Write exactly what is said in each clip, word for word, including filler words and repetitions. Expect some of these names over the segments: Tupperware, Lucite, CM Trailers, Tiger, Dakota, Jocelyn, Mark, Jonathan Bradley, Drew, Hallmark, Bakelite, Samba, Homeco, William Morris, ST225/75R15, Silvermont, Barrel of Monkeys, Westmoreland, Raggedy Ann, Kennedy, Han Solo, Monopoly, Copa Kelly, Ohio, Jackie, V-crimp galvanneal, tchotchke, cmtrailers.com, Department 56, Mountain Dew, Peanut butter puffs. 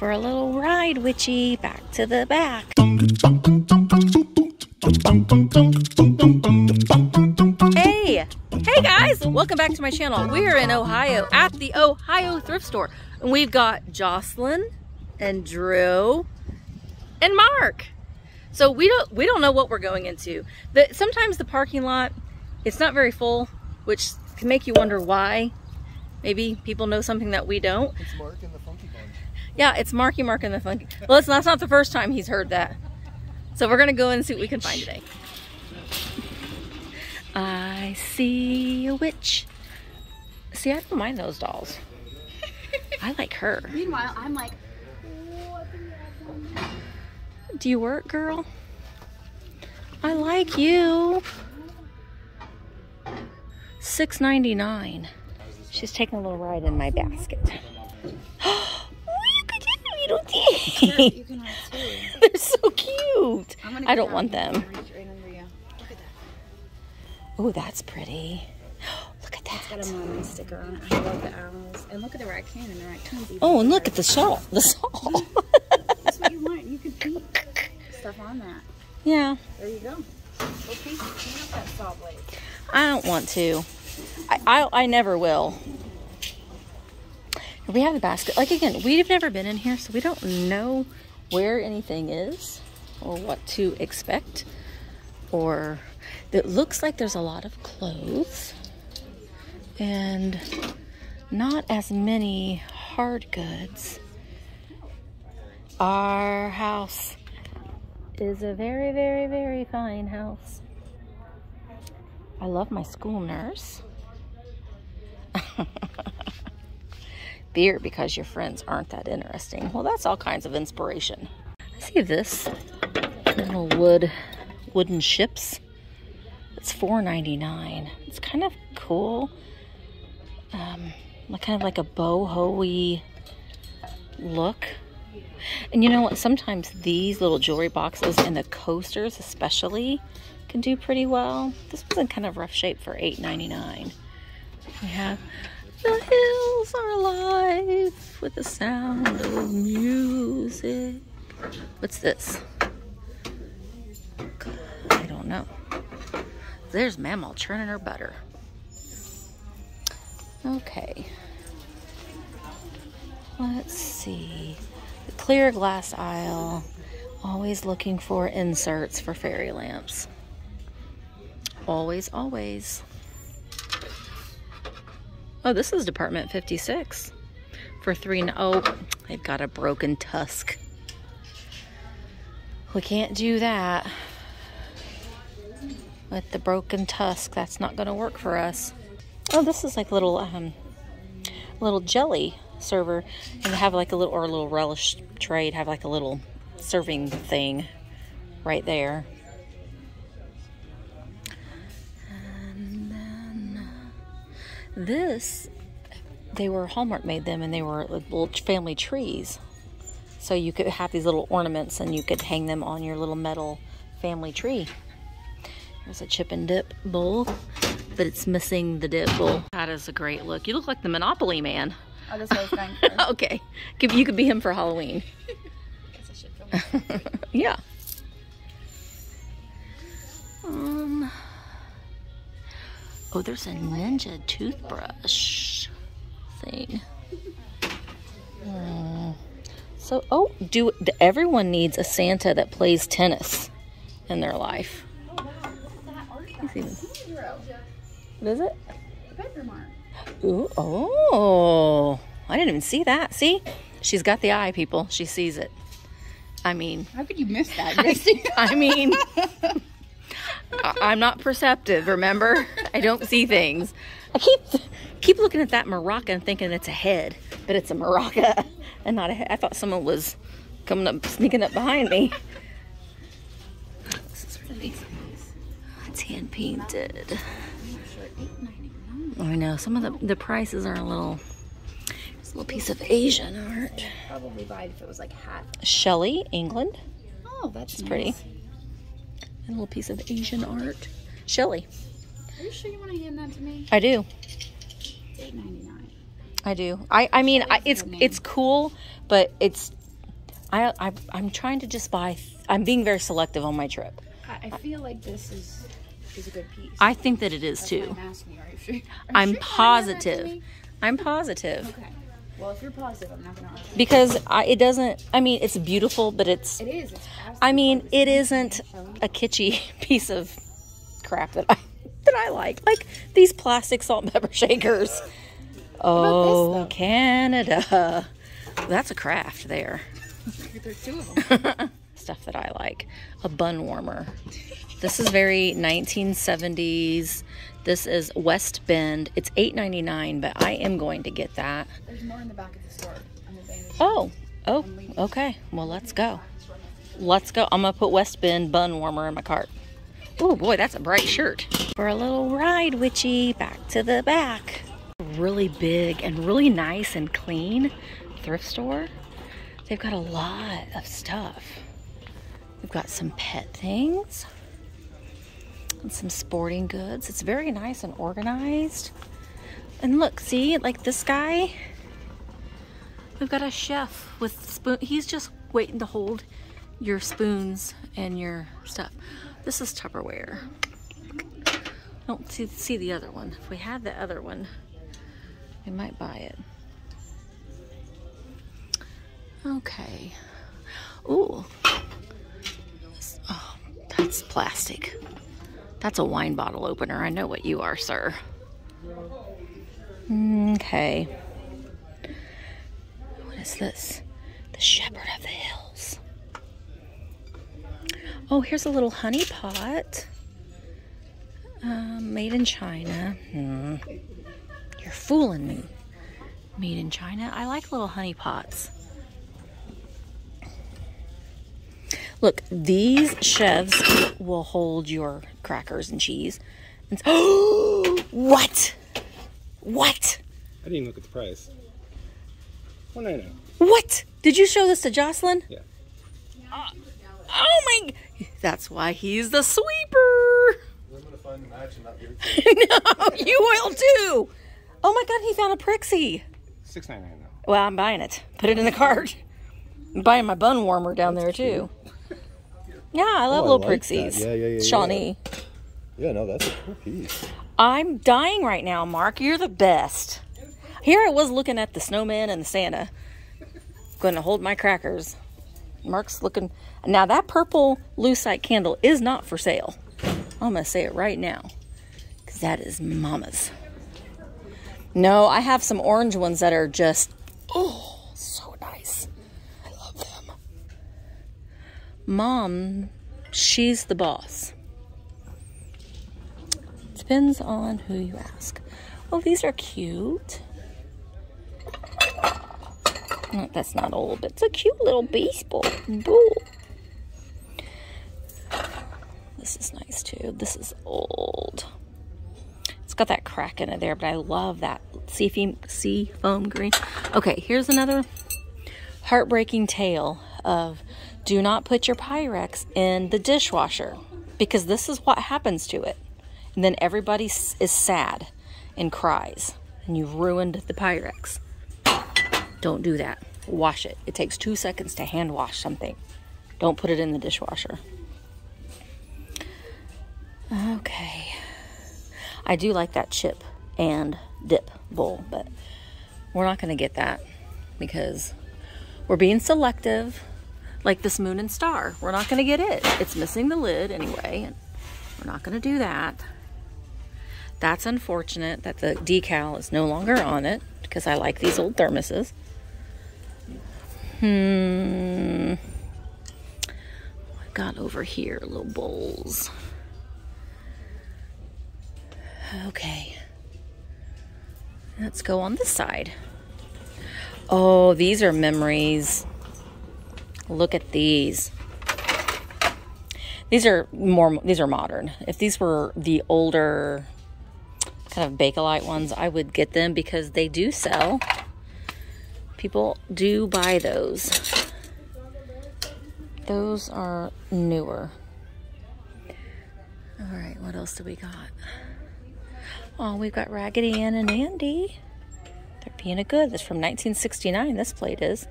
for a little ride, witchy, back to the back. Hey! Hey guys! Welcome back to my channel. We're in Ohio at the Ohio thrift store. And we've got Jocelyn and Drew and Mark. So we don't we don't know what we're going into. The, sometimes the parking lot, it's not very full, which can make you wonder why. Maybe people know something that we don't. It's Mark and the Funky Bunch. Yeah, it's Marky Mark and the Funky. Well, that's, that's not the first time he's heard that. So we're gonna go in and see what we can find today. I see a witch. See, I don't mind those dolls. I like her. Meanwhile, I'm like, do you work, girl? I like you. six ninety-nine. She's taking a little ride in my basket. Oh, you could have a little tea. They're so cute. I don't want them. Oh, that's pretty. Look at that. It's got a mermaid sticker on it. I love the owls. And look at the raccoon and the raccoon's. Oh, and look at the shawl. The shawl. That's what you want. You could paint stuff on that. Yeah. There you go. We'll paint up that saw blade. I don't want to. I, I I never will. We have a basket. Like again, we've never been in here, so we don't know where anything is or what to expect. Or it looks like there's a lot of clothes and not as many hard goods. Our house is a very, very, very fine house. I love my school nurse. Beer because your friends aren't that interesting. Well, that's all kinds of inspiration. I see this little wood, wooden ships. It's four ninety-nine. It's kind of cool. Um, kind of like a boho-y look. And you know what? Sometimes these little jewelry boxes and the coasters especially can do pretty well. This was in kind of rough shape for eight ninety-nine. We have the hills are alive with the sound of music. What's this? I don't know. There's Mamaw churning her butter. Okay. Let's see. The clear glass aisle. Always looking for inserts for fairy lamps. Always, always. Oh, this is Department fifty-six for three. Oh, they've got a broken tusk. We can't do that with the broken tusk. That's not going to work for us. Oh, this is like little, um, little jelly server, and have like a little or a little relish tray. Have like a little serving thing right there. And then this, they were Hallmark made them, and they were little family trees, so you could have these little ornaments and you could hang them on your little metal family tree. There's a chip and dip bowl, but it's missing the dip bowl. That is a great look. You look like the Monopoly man. Oh, that's what I was going for. Okay, you could be him for Halloween. Yeah. Um. Oh, there's a ninja toothbrush thing. Uh, so, oh, do everyone needs a Santa that plays tennis in their life? Oh wow! Look at that art. What is it? Bedroom art. Ooh, oh! I didn't even see that. See, she's got the eye, people. She sees it. I mean, how could you miss that? I, I mean, I, I'm not perceptive. Remember, I don't see things. I keep keep looking at that maraca and thinking it's a head, but it's a maraca and not a head. I thought someone was coming up, sneaking up behind me. This is really nice. It's hand painted. I know some of the the prices are a little. Little piece of Asian art. Probably buy it if it was like half. Shelly, England. Oh, that's nice. Pretty. A little piece of Asian art. Shelly. Are you sure you want to hand that to me? I do. It's eight ninety-nine. I do. I I mean, I, it's it's cool, but it's I, I, I'm trying to just buy... I'm being very selective on my trip. I, I feel like this is... is a good piece. I think that it is. That's too. I'm, are you sure? Are you I'm sure positive. I'm positive. Okay. Well, if you're positive, I'm not gonna argue. Because I, it doesn't. I mean, it's beautiful, but it's. It is. It's I mean, it isn't a kitschy piece of crap that I that I like. Like these plastic salt and pepper shakers. Oh, this, Canada. That's a craft there. There's two of them. Stuff that I like. A bun warmer. This is very nineteen seventies. This is West Bend. It's eight ninety-nine, but I am going to get that. There's more in the back of the store. I'm oh, oh, okay. Well, let's go. Let's go. I'm going to put West Bend bun warmer in my cart. Oh, boy, that's a bright shirt. For a little ride, witchy, back to the back. Really big and really nice and clean thrift store. They've got a lot of stuff. We've got some pet things. And some sporting goods. It's very nice and organized. And look, see, like this guy, we've got a chef with spoon. He's just waiting to hold your spoons and your stuff. This is Tupperware. I don't see, see the other one. If we had the other one, we might buy it. Okay. Ooh. Oh, that's plastic. That's a wine bottle opener. I know what you are, sir. Okay. What is this? The Shepherd of the Hills. Oh, here's a little honey pot. Uh, made in China. Hmm. You're fooling me. Made in China. I like little honey pots. Look, these chefs will hold your crackers and cheese. And oh, what? What? I didn't even look at the price. one ninety-nine. What? Did you show this to Jocelyn? Yeah. Uh, oh my! That's why he's the sweeper. I'm gonna find a match and not give it to you. No, you will too. Oh my God, he found a Prixie. six ninety-nine now. Well, I'm buying it. Put it in the cart. I'm buying my bun warmer down That's there too. Cute. Yeah, I love oh, little I like Prixies. Yeah, yeah, yeah, Shawnee. Yeah. yeah, no, that's a cool piece. I'm dying right now, Mark. You're the best. Here I was looking at the snowman and the Santa. Going to hold my crackers. Mark's looking. Now, that purple lucite candle is not for sale. I'm going to say it right now. Because that is mama's. No, I have some orange ones that are just, oh, so nice. Mom, she's the boss. Depends on who you ask. Well, these are cute. No, that's not old, but it's a cute little baseball. Boo. This is nice too. This is old. It's got that crack in it there, but I love that sea foam, sea foam green. Okay, here's another heartbreaking tale of do not put your Pyrex in the dishwasher because this is what happens to it. And then everybody is sad and cries and you've ruined the Pyrex. Don't do that. Wash it. It takes two seconds to hand wash something. Don't put it in the dishwasher. Okay. I do like that chip and dip bowl, but we're not going to get that because we're being selective. Like this moon and star. We're not going to get it. It's missing the lid anyway. And we're not going to do that. That's unfortunate that the decal is no longer on it. Because I like these old thermoses. Hmm. I've got over here little bowls. Okay. Let's go on this side. Oh, these are memories. Look at these. These are more, these are modern. If these were the older kind of Bakelite ones, I would get them because they do sell. People do buy those. Those are newer. All right, what else do we got? Oh, we've got Raggedy Ann and Andy. They're being a good. That's from nineteen sixty-nine, this plate is.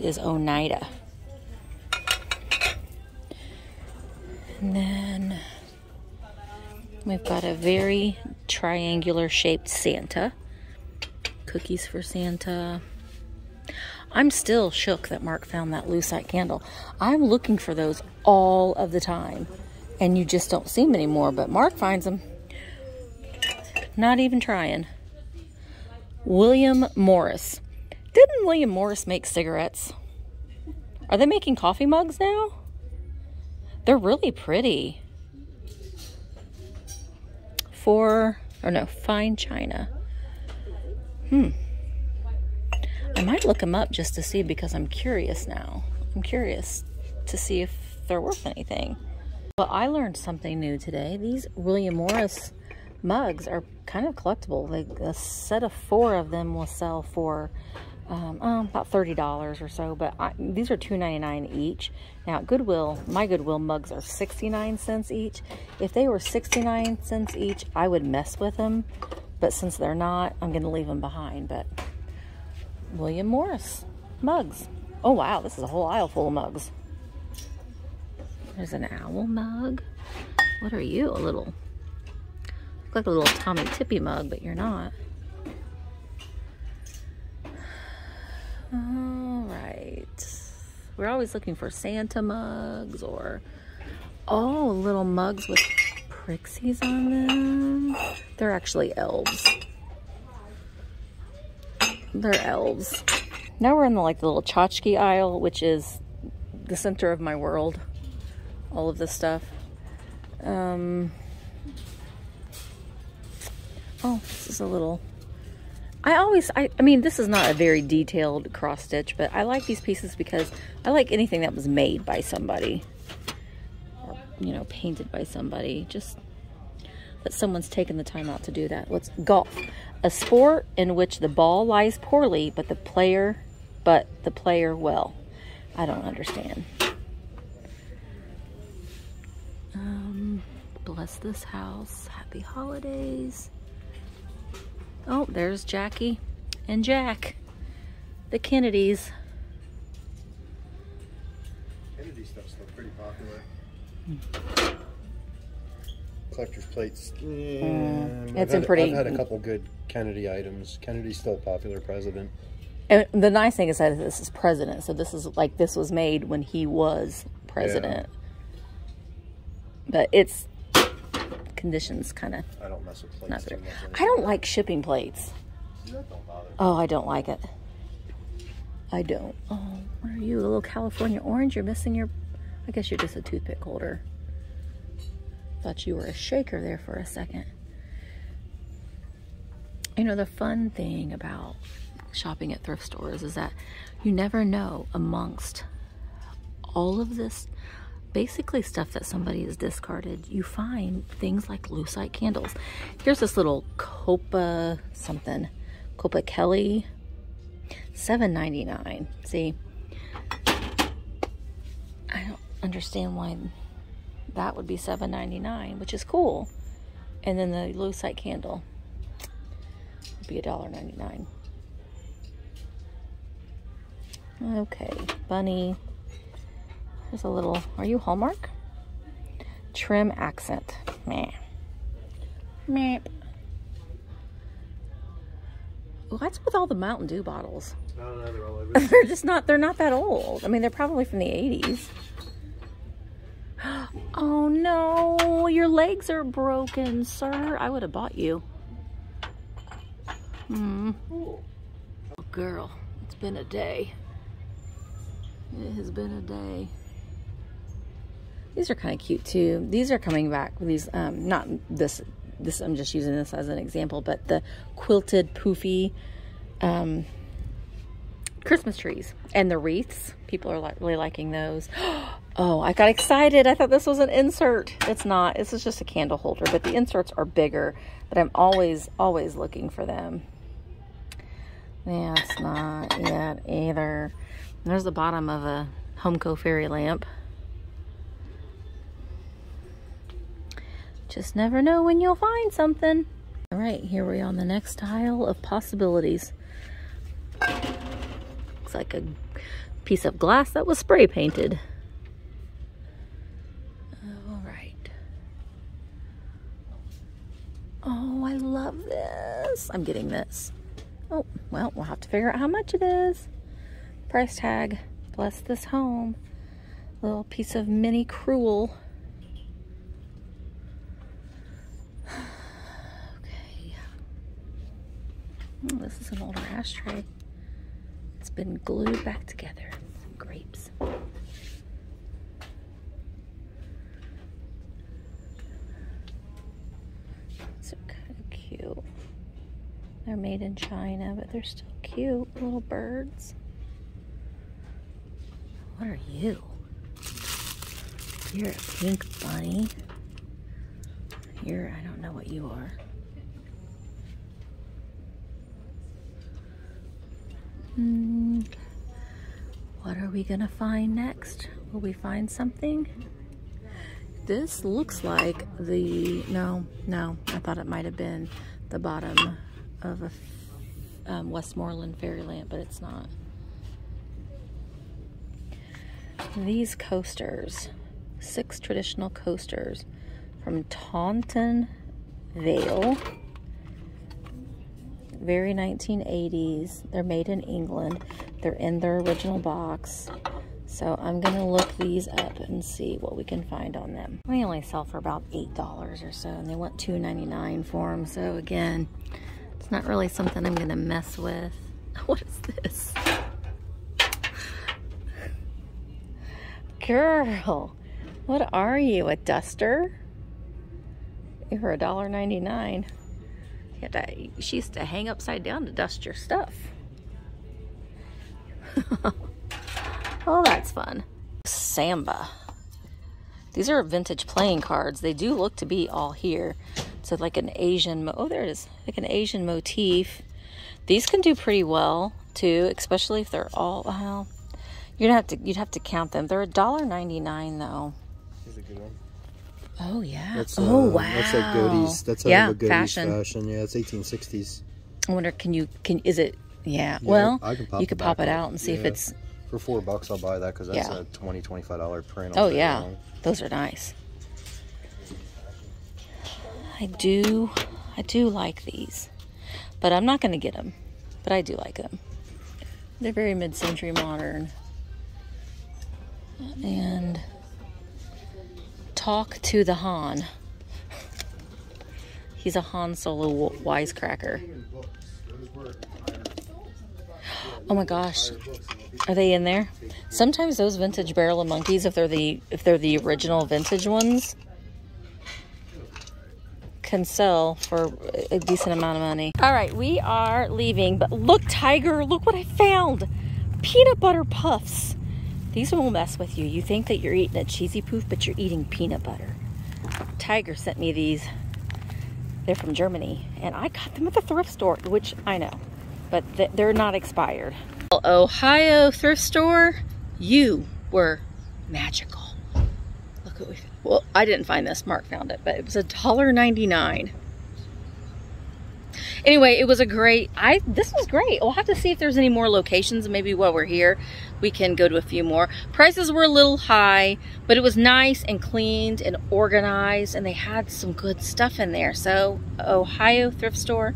is Oneida. And then we've got a very triangular shaped Santa. Cookies for Santa. I'm still shook that Mark found that lucite candle. I'm looking for those all of the time, and you just don't see them anymore, but Mark finds them. Not even trying. William Morris. Didn't William Morris make cigarettes? Are they making coffee mugs now? They're really pretty. For, or no, fine china. Hmm. I might look them up just to see, because I'm curious now. I'm curious to see if they're worth anything. Well, I learned something new today. These William Morris mugs are kind of collectible. They, a set of four of them will sell for um, oh, about thirty dollars or so, but I, these are two ninety-nine each. Now at Goodwill, my Goodwill mugs are sixty-nine cents each. If they were sixty-nine cents each, I would mess with them, but since they're not, I'm going to leave them behind. But William Morris mugs. Oh wow, this is a whole aisle full of mugs. There's an owl mug. What are you, a little, look like a little Tommy Tippy mug, but you're not. All right. We're always looking for Santa mugs, or, oh, little mugs with Prixies on them. They're actually elves. They're elves. Now we're in the, like, the little tchotchke aisle, which is the center of my world. All of this stuff. Um, oh, this is a little, I always, I, I mean, this is not a very detailed cross stitch, but I like these pieces because I like anything that was made by somebody, or, you know, painted by somebody. Just that someone's taken the time out to do that. What's golf? A sport in which the ball lies poorly, but the player, but the player well. I don't understand. Um, bless this house. Happy holidays. Oh, there's Jackie and Jack, the Kennedys. Kennedy stuff's still pretty popular. Mm. Collector's plates. Mm, it's in pretty. I've had a couple good Kennedy items. Kennedy's still popular, president. And the nice thing is that this is president, so this is like, this was made when he was president. Yeah. But it's conditions kind of. I don't mess with plates too much. I don't like shipping plates. That don't bother me. Oh, I don't like it. I don't. Oh, what are you, a little California orange? You're missing your. I guess you're just a toothpick holder. Thought you were a shaker there for a second. You know, the fun thing about shopping at thrift stores is that you never know amongst all of this. Basically stuff that somebody has discarded, you find things like lucite candles. Here's this little Copa something, Copa Kelly, seven ninety-nine. See, I don't understand why that would be seven ninety-nine, which is cool. And then the lucite candle would be a dollar ninety-nine. Okay, bunny. There's a little, are you Hallmark? Trim accent. Meh. Meh. What's with all the Mountain Dew bottles? I don't know, they're all over. They're just not, they're not that old. I mean, they're probably from the eighties. Oh no, your legs are broken, sir. I would have bought you. Hmm. Oh girl, it's been a day. It has been a day. These are kind of cute too. These are coming back. These, um, not this, this, I'm just using this as an example, but the quilted poofy um, Christmas trees and the wreaths. People are li really liking those. Oh, I got excited. I thought this was an insert. It's not. This is just a candle holder, but the inserts are bigger, but I'm always, always looking for them. Yeah, it's not yet either. There's the bottom of a Homeco fairy lamp. Just never know when you'll find something. All right, here we are on the next aisle of possibilities. Looks like a piece of glass that was spray painted. All right. Oh, I love this. I'm getting this. Oh, well, we'll have to figure out how much it is. Price tag. Bless this home. Little piece of mini crewel. Okay. Oh, this is an older ashtray. It's been glued back together. Some grapes. These are kind of cute. They're made in China, but they're still cute little birds. What are you? You're a pink bunny. You're, I don't know what you are. Mm, what are we gonna find next? Will we find something? This looks like the, no, no, I thought it might have been the bottom of a um, Westmoreland fairy lamp, but it's not. These coasters, six traditional coasters from Taunton Vale. Very nineteen eighties. They're made in England. They're in their original box. So I'm gonna look these up and see what we can find on them. We only sell for about eight dollars or so, and they want two ninety-nine for them. So again, it's not really something I'm gonna mess with. What is this? Girl, what are you, a duster? You're a dollar ninety-nine. She used to hang upside down to dust your stuff. Oh, that's fun. Samba. These are vintage playing cards. They do look to be all here. So like an Asian, mo oh, there it is. Like an Asian motif. These can do pretty well too, especially if they're all, well, you'd have to, you'd have to count them. They're a dollar ninety-nine though. Here's a good one. Oh yeah! That's, uh, oh wow! That's like Goody's. That's yeah, a Goody's fashion. fashion. Yeah, it's eighteen sixties. I wonder, can you can is it? Yeah. yeah well, I can pop you could pop it out and see yeah. if it's for four bucks. I'll buy that because that's yeah. a twenty, twenty-five dollar print. Oh yeah, long. Those are nice. I do, I do like these, but I'm not going to get them. But I do like them. They're very mid-century modern, and. Talk to the Han. He's a Han Solo wisecracker. Oh my gosh, are they in there? Sometimes those vintage Barrel of Monkeys, if they're the if they're the original vintage ones, can sell for a decent amount of money. All right, we are leaving, but look, Tiger, look what I found! Peanut butter puffs. These will mess with you. You think that you're eating a cheesy poof, but you're eating peanut butter. Tiger sent me these. They're from Germany, and I got them at the thrift store, which I know, but they're not expired. Well, Ohio thrift store, you were magical. Look what we found. Well, I didn't find this. Mark found it, but it was a dollar ninety-nine. Anyway, it was a great, I, this was great. We'll have to see if there's any more locations. Maybe while we're here, we can go to a few more. Prices were a little high, but it was nice and cleaned and organized, and they had some good stuff in there. So, Ohio thrift store,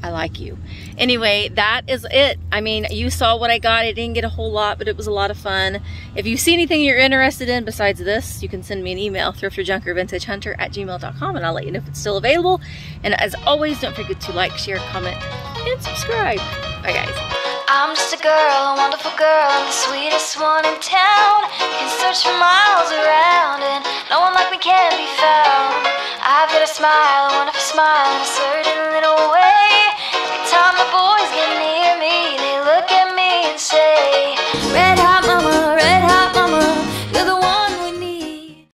I like you. Anyway, that is it. I mean, you saw what I got. I didn't get a whole lot, but it was a lot of fun. If you see anything you're interested in besides this, you can send me an email, thrifterjunkervintagehunter at gmail dot com, and I'll let you know if it's still available. And as always, don't forget to like, share, comment, and subscribe. Bye, guys. I'm just a girl, a wonderful girl, the sweetest one in town. Can search for miles around, and no one like me can be found. I've got a smile, a wonderful smile, in a certain little way.